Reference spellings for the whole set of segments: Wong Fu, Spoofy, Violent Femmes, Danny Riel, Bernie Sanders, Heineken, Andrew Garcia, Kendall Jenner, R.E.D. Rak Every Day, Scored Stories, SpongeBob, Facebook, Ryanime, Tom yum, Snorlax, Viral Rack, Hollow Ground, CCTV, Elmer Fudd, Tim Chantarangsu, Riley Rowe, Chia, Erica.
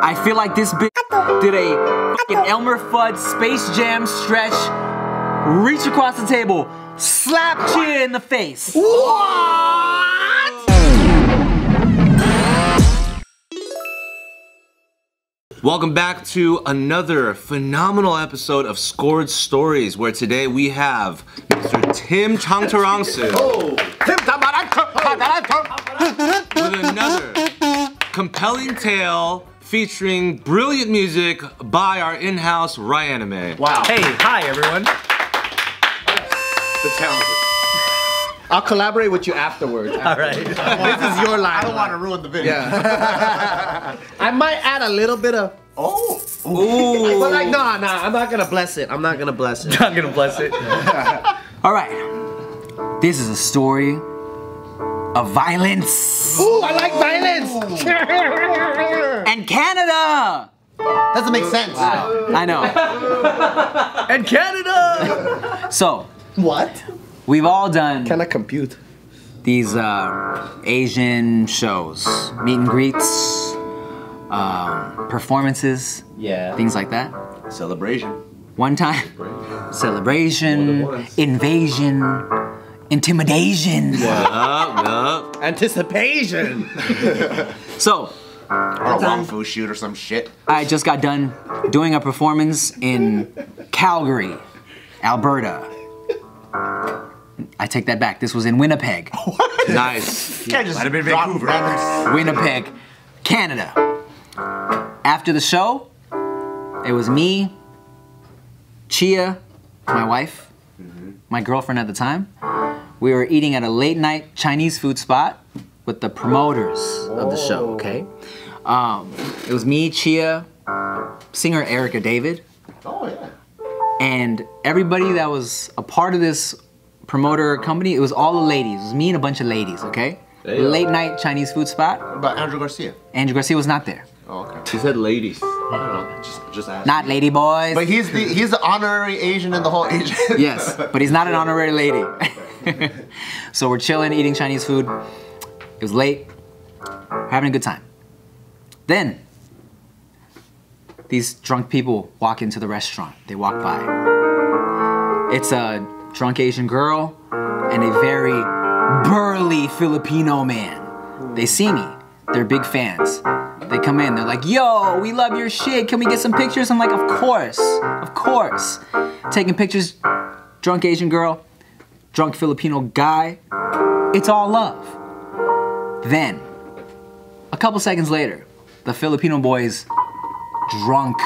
I feel like this bitch did a fucking Elmer Fudd Space Jam stretch, reach across the table, slap Chia in the face. What? Welcome back to another phenomenal episode of Scored Stories, where today we have Mr. Tim Chantarangsu. Oh. Tim Chantarangsu with another compelling tale featuring brilliant music by our in-house Ryanime. Wow. Hey, hi everyone. The talented. I'll collaborate with you afterwards. All right. This is your line. I don't want to ruin the video. Yeah. I might add a little bit of. Oh. Ooh. But like, nah. I'm not gonna bless it. All right. This is a story of violence. Ooh, I like violence. And Canada. Doesn't make sense. Wow. I know. And Canada. So. What? We've all done. Can I compute? These Asian shows, meet and greets, performances, yeah, things like that. Celebration. One time. Celebration. Invasion. Intimidation. What up? Anticipation. So. Or a Wong Fu shoot or some shit. I just got done doing a performance in Calgary, Alberta. I take that back. This was in Winnipeg. What? Nice. Yeah, might have been Vancouver. Winnipeg, Canada. After the show, it was me, Chia, my wife, my girlfriend at the time. We were eating at a late night Chinese food spot with the promoters of the show, okay? It was me, Chia, singer Erica David. Oh, yeah. And everybody that was a part of this promoter company, it was all the ladies. It was me and a bunch of ladies, okay? Hey, late night Chinese food spot. What about Andrew Garcia? Andrew Garcia was not there. Oh, okay. He said ladies. I don't know, just ask. Not lady boys. But he's the honorary Asian in the whole Asian. Yes, but he's not an honorary lady. So we're chilling, eating Chinese food. It was late, we're having a good time. Then, these drunk people walk into the restaurant. They walk by. It's a drunk Asian girl and a very burly Filipino man. They see me. They're big fans. They come in. They're like, yo, we love your shit. Can we get some pictures? I'm like, of course. Of course. Taking pictures. Drunk Asian girl. Drunk Filipino guy. It's all love. Then, a couple seconds later, the Filipino boys drunk,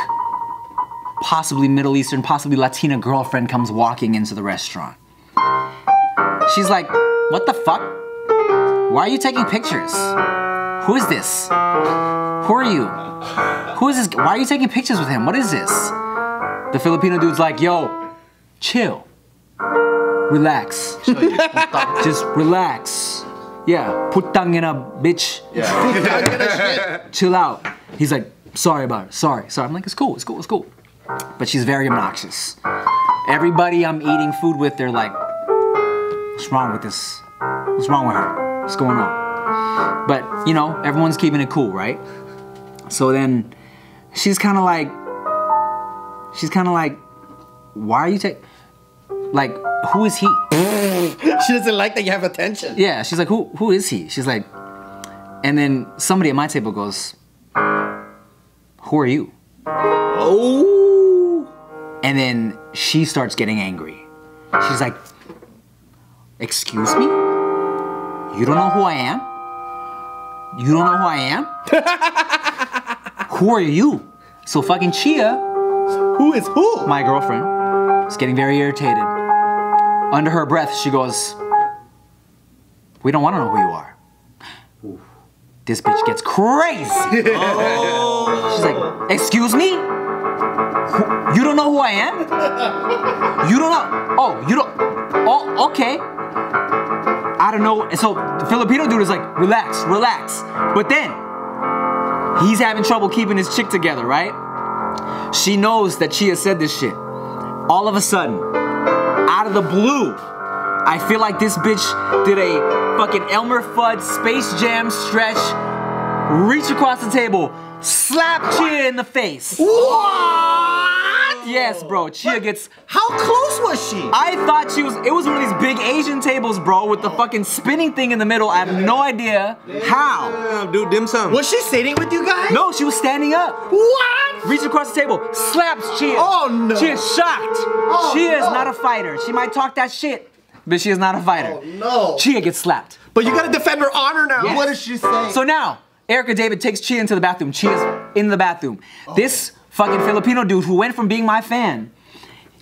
possibly Middle Eastern, possibly Latina girlfriend comes walking into the restaurant. She's like, what the fuck? Why are you taking pictures? Who is this? Who are you? Who is this? Why are you taking pictures with him? What is this? The Filipino dude's like, yo, chill. Relax. Just relax. Yeah, putangina, bitch. Yeah. Chill out. He's like, sorry about it, sorry. I'm like, it's cool. But she's very obnoxious. Everybody I'm eating food with, they're like, what's wrong with this? What's wrong with her? What's going on? But, you know, everyone's keeping it cool, right? So then, she's kind of like, why are you like, who is he? She doesn't like that you have attention. Yeah, she's like, who is he? She's like, and then somebody at my table goes, who are you? Oh! And then she starts getting angry. She's like, excuse me? You don't know who I am? You don't know who I am? Who are you? So fucking Chia. Who is who? My girlfriend is getting very irritated. Under her breath, she goes, we don't want to know who you are. This bitch gets crazy. Oh. She's like, excuse me? You don't know who I am? You don't know? Oh, you don't? Oh, okay. I don't know. And so the Filipino dude is like, relax. But then, he's having trouble keeping his chick together, right? She knows that Chia said this shit. All of a sudden, out of the blue, I feel like this bitch did a fucking Elmer Fudd Space Jam stretch, reach across the table, slap Chia in the face. What? Yes, bro. Chia gets. How close was she? I thought she was. It was one of these big Asian tables, bro, with the fucking spinning thing in the middle. I have no idea how. Dude, dim sum. Was she sitting with you guys? No, she was standing up. What? Reach across the table, slaps Chia. Oh no. Chia's shocked. Oh, Chia is not a fighter. She might talk that shit, but she is not a fighter. Oh no. Chia gets slapped. But you gotta defend her honor now. Yes. What does she say? So now, Erica David takes Chia into the bathroom. Chia's in the bathroom. Oh. This fucking Filipino dude who went from being my fan,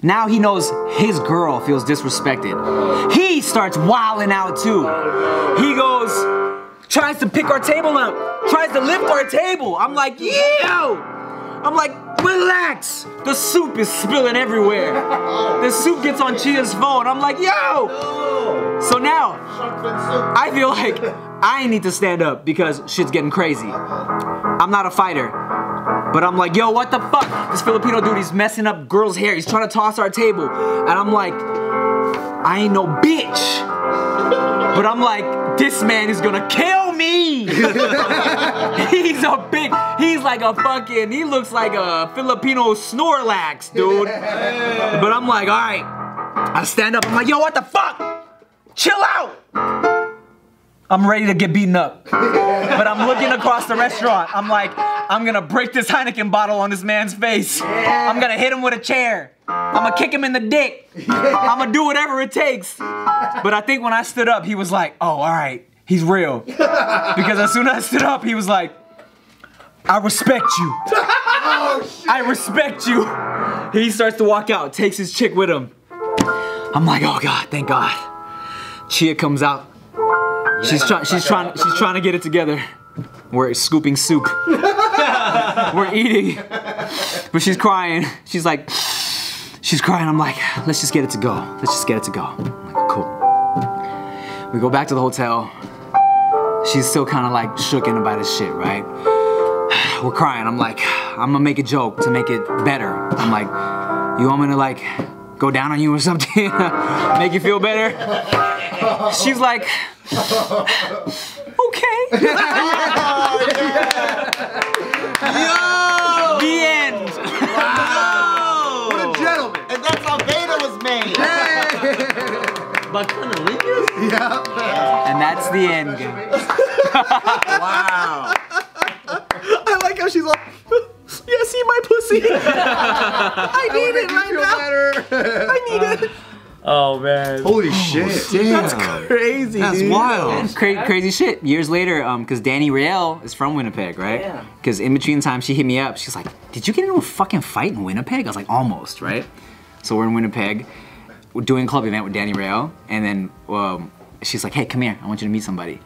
now he knows his girl feels disrespected. He starts wilding out too. He goes, tries to pick our table up, tries to lift our table. I'm like, yo! I'm like, relax. The soup is spilling everywhere. The soup gets on Chia's phone. I'm like, yo! No. So now, I feel like I need to stand up because shit's getting crazy. I'm not a fighter, but I'm like, yo, what the fuck? This Filipino dude, he's messing up girls' hair. He's trying to toss our table. And I'm like, I ain't no bitch. But I'm like, this man is gonna kill me. He's a big, he's like a fucking, he looks like a Filipino Snorlax, dude. But I'm like, all right. I stand up, I'm like, yo, what the fuck? Chill out. I'm ready to get beaten up. But I'm looking across the restaurant. I'm like, I'm gonna break this Heineken bottle on this man's face. I'm gonna hit him with a chair. I'm gonna kick him in the dick. I'm gonna do whatever it takes. But I think when I stood up, he was like, oh, all right. He's real. Because as soon as I stood up, he was like, I respect you. Oh, shit. I respect you. He starts to walk out, takes his chick with him. I'm like, oh God, thank God. Chia comes out. Yeah, she's trying to get it together. We're scooping soup. We're eating. But she's crying. She's like, she's crying. I'm like, let's just get it to go. Let's just get it to go. I'm like, cool. We go back to the hotel. She's still kind of like shooken about this shit, right? We're crying. I'm like, I'm gonna make a joke to make it better. I'm like, you want me to like go down on you or something? Make you feel better? She's like, okay. Yo! The end. Wow. What a gentleman. And that's how Beta was made. But Cornelius? Yeah. And that's the end, guys. Wow. I like how she's like, yeah, see my pussy. I need it right now. I need it. Oh man. Holy shit. Damn. That's crazy. That's dude. Wild. That's crazy shit. Years later, cause Danny Riel is from Winnipeg, right? Yeah. Cause in between time she hit me up. She's like, did you get into a fucking fight in Winnipeg? I was like, almost, right? So we're in Winnipeg. We're doing a club event with Danny Riel. And then she's like, hey, come here. I want you to meet somebody.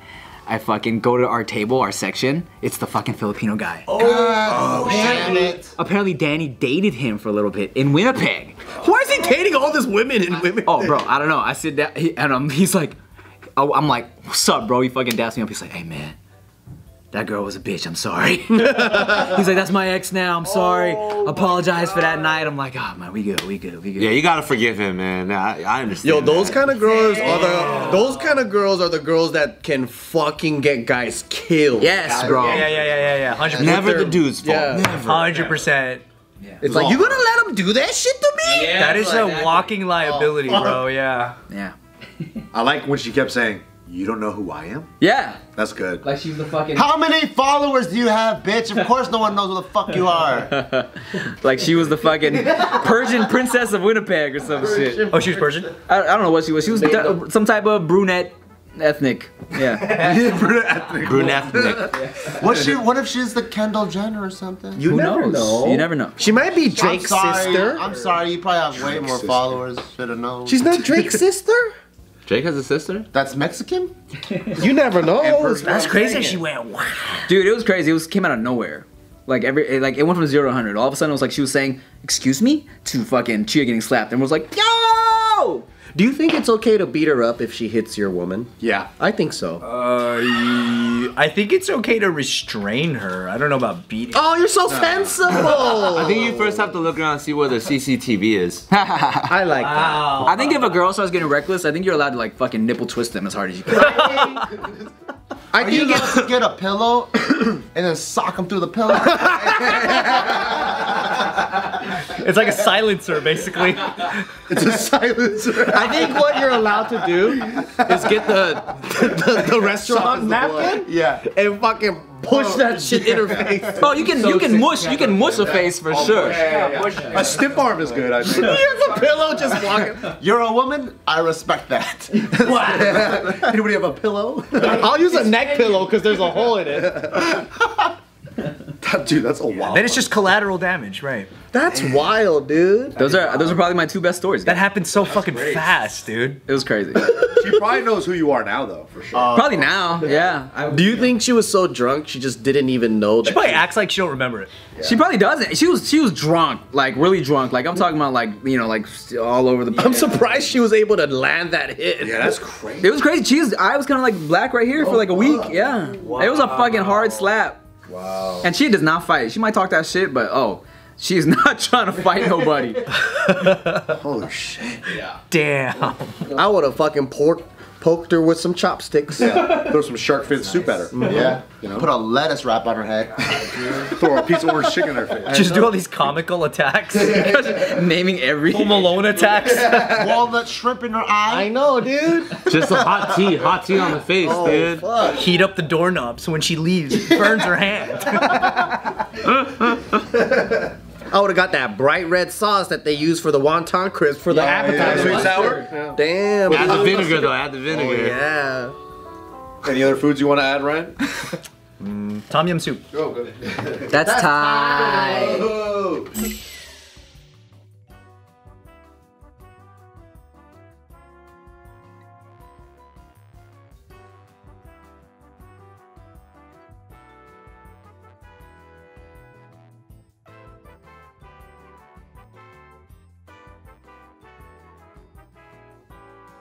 I fucking go to our table, our section. It's the fucking Filipino guy. Oh, shit. Apparently Danny dated him for a little bit in Winnipeg. Why is he dating all these women and women? Oh, bro, I don't know. I sit down and he's like, I'm like, what's up, bro? He fucking daps me up. He's like, hey, man, that girl was a bitch. I'm sorry. He's like, that's my ex now. I'm sorry. Apologize for that night. I'm like, oh, man, we good. Yeah, you gotta forgive him, man. I understand. Yo, those kind of girls are the girls that can fucking get guys killed. Yes, bro. Yeah. 100%. Never the dude's fault. Yeah. 100%. Yeah. It's like, you gonna let him do that shit to me? Yeah, that is like, a walking liability, bro. Yeah. Yeah. I like what she kept saying. You don't know who I am? Yeah. That's good. Like she was the fucking. How many followers do you have, bitch? Of course no one knows who the fuck you are. Like she was the fucking Persian princess of Winnipeg or some shit. Oh, she was Persian? I don't know what she was. She was some type of brunette ethnic. Yeah. brunette ethnic. What if she's the Kendall Jenner or something? You never know. You never know. She might be Drake's sister. I'm sorry, you probably have way more followers. Should have known. She's not Drake's sister? Jake has a sister? That's Mexican? You never know. That's crazy. She went, wow. Dude, it was crazy. It was came out of nowhere. Like it went from 0 to 100. All of a sudden it was like she was saying, excuse me? To fucking Chia getting slapped and was like, yo! Do you think it's okay to beat her up if she hits your woman? Yeah. I think so. I think it's okay to restrain her. I don't know about beating her. Oh, you're so sensible! I think you first have to look around and see where the CCTV is. I like that. I think if a girl starts getting reckless, I think you're allowed to like fucking nipple twist them as hard as you can. I think you to get a pillow and then sock him through the pillow. It's like a silencer, basically. It's a silencer. I think what you're allowed to do is get the restaurant napkin, and fucking push that shit in her face. Bro, you can mush a face for sure. Yeah. A stiff arm is good. I think. Here's a pillow, just walking. You're a woman. I respect that. Wow. Anybody have a pillow? I'll use a neck pillow because there's a hole in it. Dude, that's a wild. Then it's just collateral damage, right? That's wild, dude. Those are probably my two best stories. That happened so fucking fast, dude. It was crazy. She probably knows who you are now, though, for sure. Probably now, yeah. Do you think she was so drunk she just didn't even know? She probably acts like she don't remember it. Yeah. She probably doesn't. She was drunk, like really drunk. Like I'm talking about, like you know, like all over the place. I'm surprised she was able to land that hit. Yeah, that's crazy. It was crazy. I was kind of like black right here for like a week. Yeah, it was a fucking hard slap. Wow. And she does not fight. She might talk that shit, but she's not trying to fight nobody. Holy shit. Yeah. Damn. I would have fucking poked her with some chopsticks. Yeah. Throw some shark fin soup at her. Mm-hmm. Yeah. You know? Put a lettuce wrap on her head. Throw a piece of orange chicken in her face. Just do all these comical attacks. Naming every Home Alone attacks. Walnut shrimp in her eye. I know, dude. Just a hot tea on the face, dude. Fuck. Heat up the doorknob so when she leaves, it burns her hand. I would have got that bright red sauce that they use for the wonton crisp for the appetizer. Sweet sour? Yeah. Damn. Add the vinegar though, add the vinegar. Oh, yeah. Any other foods you want to add, Ryan? Tom yum soup. Oh, good. That's Thai.